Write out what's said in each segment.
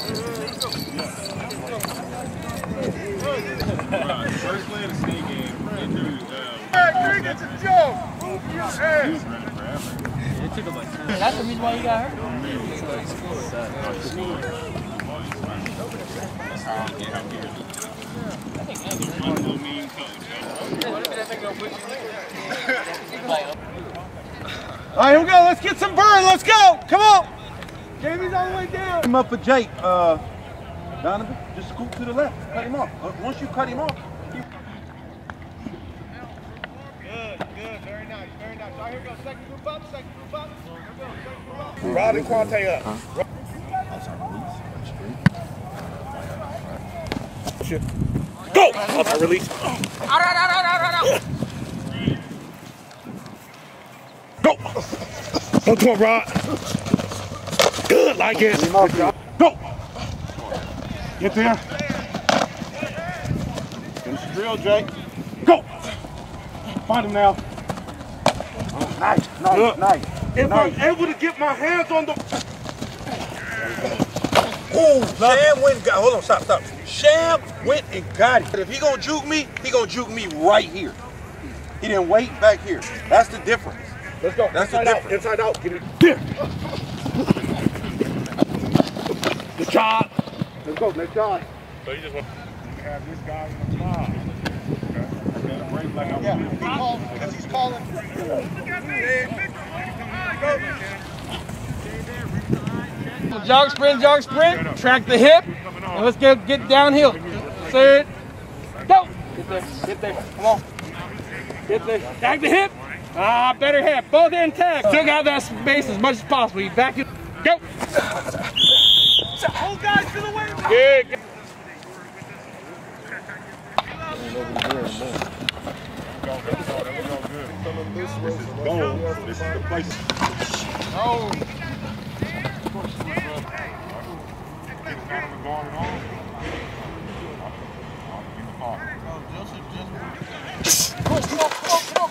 First play of the state game, it's a joke! Move your head! It took him like 10. That's the reason why you got hurt. Alright, here we go. Let's get some burn. Let's go. Come on. Jamie's all the way down. Come up with Jake. Donovan, just scoop to the left. Cut him off. Once you cut him off. Good. Very nice. Very nice. All right, here we go. Second group up. Second group up. Here we go. Second group up. Rod and Quante up. Huh? I'm sorry. Release. Shit. Go! Oh, I release. Go! Oh, come on, Rod. Good. Like it. Go! Get there. Finish the drill, Jake. Go! Find him now. Oh, nice, look. Nice. If nice. I'm able to get my hands on the... Oh, Sham went and got... Hold on, stop. Sham went and got it. If he gonna juke me, he gonna juke me right here. He didn't wait back here. That's the difference. Let's go. That's inside the difference. Out. Inside out. Get it. There. Good job. Let's go, next guy. So you just want to have this guy in the top. Yeah, he's calling. Go. Jog sprint. Track the hip. And let's get downhill. Set. Go. Get there. Come on. Get there. Track the hip. Ah, better hip. Both intact. Took out that space as much as possible. You back it. Go. Hold guys to the way. Good. This is the place. Oh. Come on.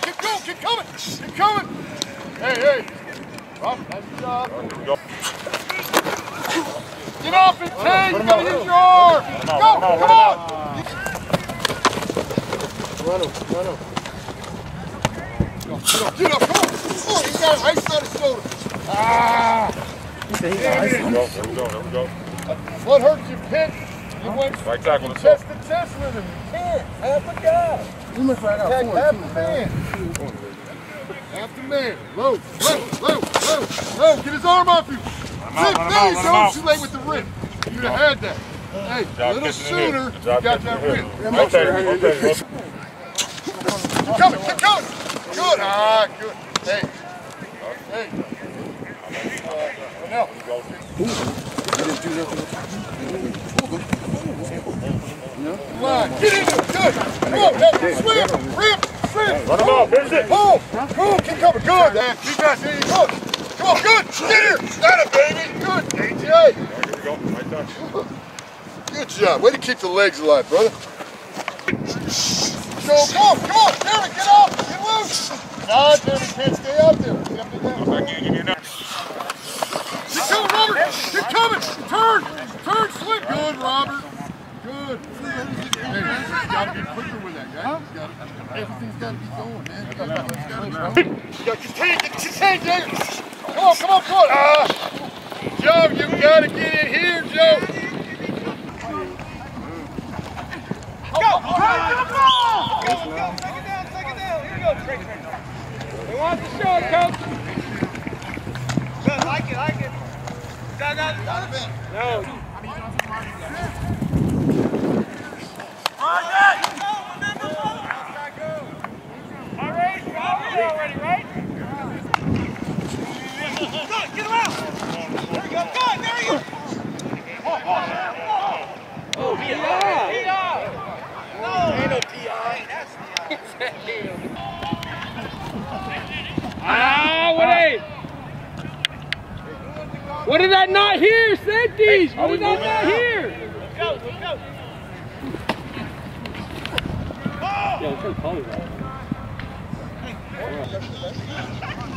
Keep coming. Hey. Nice job. Get off it, Tay! You gotta hit your arm! Go! Come on! Run him. Get up! Come on! Oh, he got ice on his shoulder! There we go. What hurts you, Pitt? You went right tackle to chest with him. You can't. Half a guy. You must right out. Half the man. Low. Get his arm off you. Don't shoot late with the rip. You'd have had that. Hey, a little sooner, you got that rip. Okay. Keep coming. Good. Good. Hey. No. Come on. Get into it. Good. Come on. Swim. Rip. Run him off. Finish it. Pull. Keep coming. Good. You guys need to go. Come on, good! Get here! Got it, baby! Good! AJ! Right, here we go. Right there. Good job. Way to keep the legs alive, brother. Come on! Jeremy, get off! Get loose! Nah, Jeremy can't stay out there. Get coming, Robert! Get coming! Turn! Slip! Good, Robert! Good. Hey, you gotta get quicker with that, guy. Everything's gotta be going, man. You gotta get Jagger! Come on. Joe, you gotta get in here, Joe. Go! Take it down. Here we go. Great. He wants to show it, coach. Good, like it. Donovan. No. Already, right? Get him out! There we go! Good! There you go! Oh, P.I. No! Ain't no P.I. That's P.I. What did I not hear? Safeties! What did I not hear? Go! Yeah, we should call you that.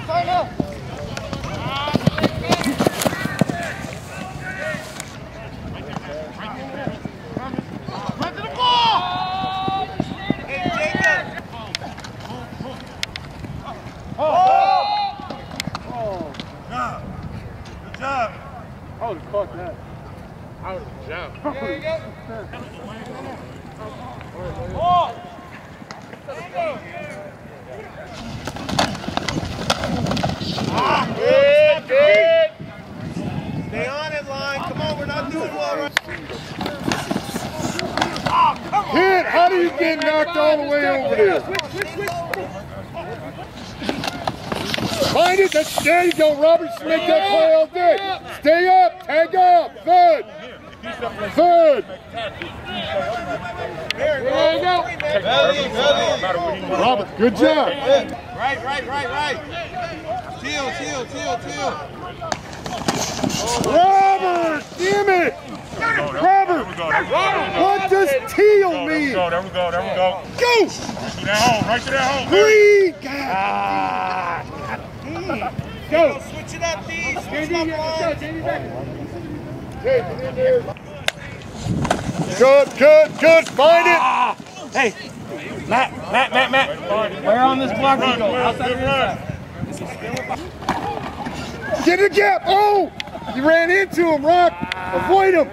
Sign up! would have caught that. I would have jumped. There you go. Ah, good, good. Stay on it, line. Come on, we're not doing well right now. Oh, come on. Kid, how do you get knocked all the way over there? Switch, switch, switch. Mind it, that's, there you go, Roberts. Make that play all day. Stay up, tag up, third. Third. There you go. Belly, belly. Robert, good job. Right. Teal. Robert, damn it. Robert, what does teal mean? There we go. Go. Right to that home. Three. God. Go. Switch it up, D. Switch it up, back. Good. Find it. Ah. Hey, Matt. Where on this block you go? Outside of get in the gap. Oh, you ran into him, Rock. Avoid him.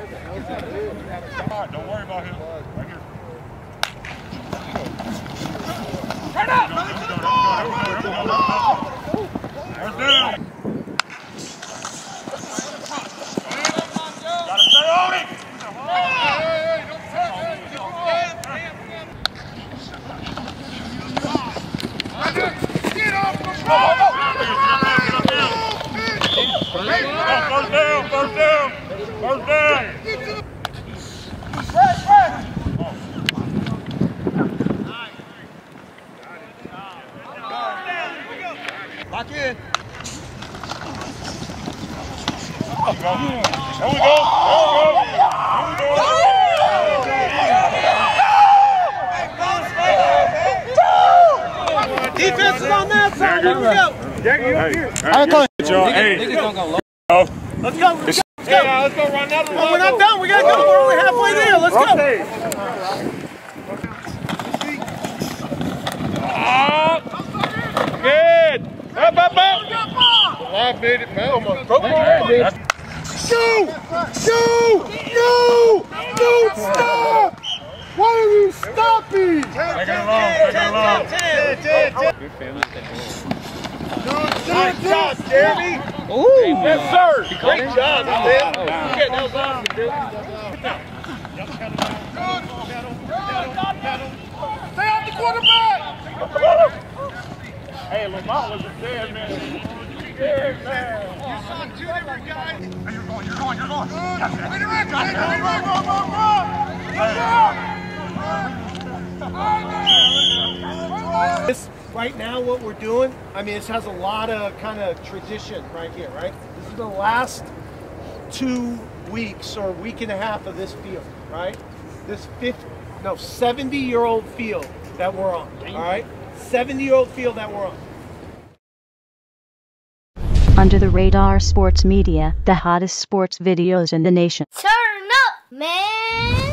Don't worry about him. Right here. Turn up. Run to the ball. Gotta stay on it! Come on! Hey, don't touch it! Get off the ball! First down! Right! Lock in! Here we go. Defense is on that side. Let's go run another one. We're not done. We got to go. We're only halfway there. Let's go. Good. Up. I made it. Man, almost broke my arm. No! Don't stop! Why are you stopping? Take it along. Good family. Good job, Jeremy. Ooh. Yes, sir. Great job, man. That was awesome, dude. Good. Stay on the quarterback. Hey, Lamar was dead, man. You saw two different guys. You're going. Go. This right now, what we're doing, I mean, this has a lot of kind of tradition right here, right? This is the last 2 weeks or week and a half of this field, right? This 70-year-old field that we're on, all right? 70-year-old field that we're on. Under the Radar Sports Media, the hottest sports videos in the nation. Turn up, man!